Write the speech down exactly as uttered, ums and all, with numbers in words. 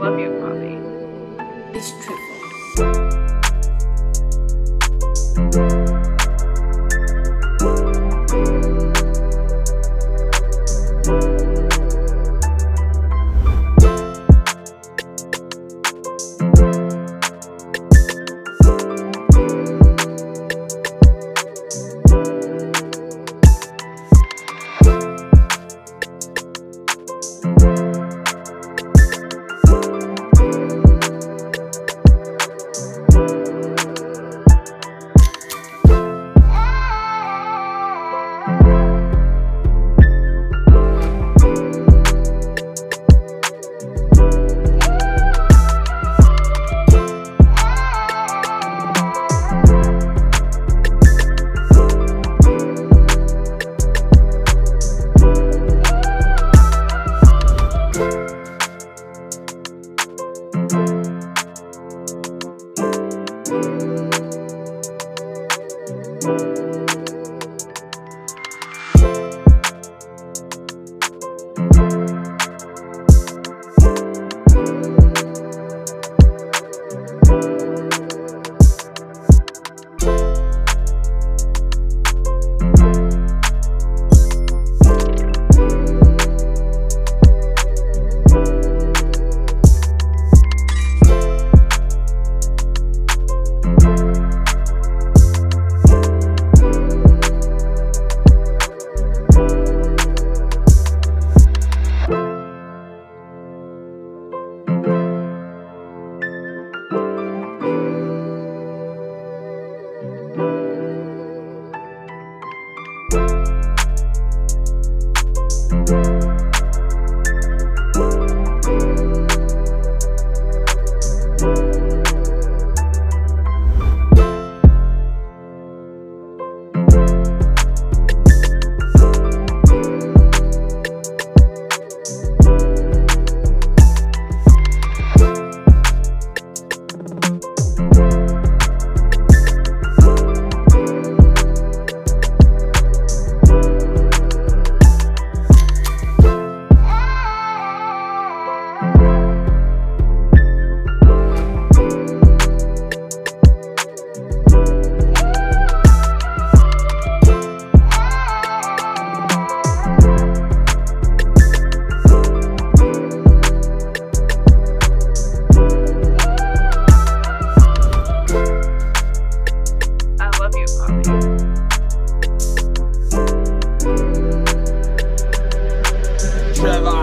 love you, Poppy. It's triple. Trevor.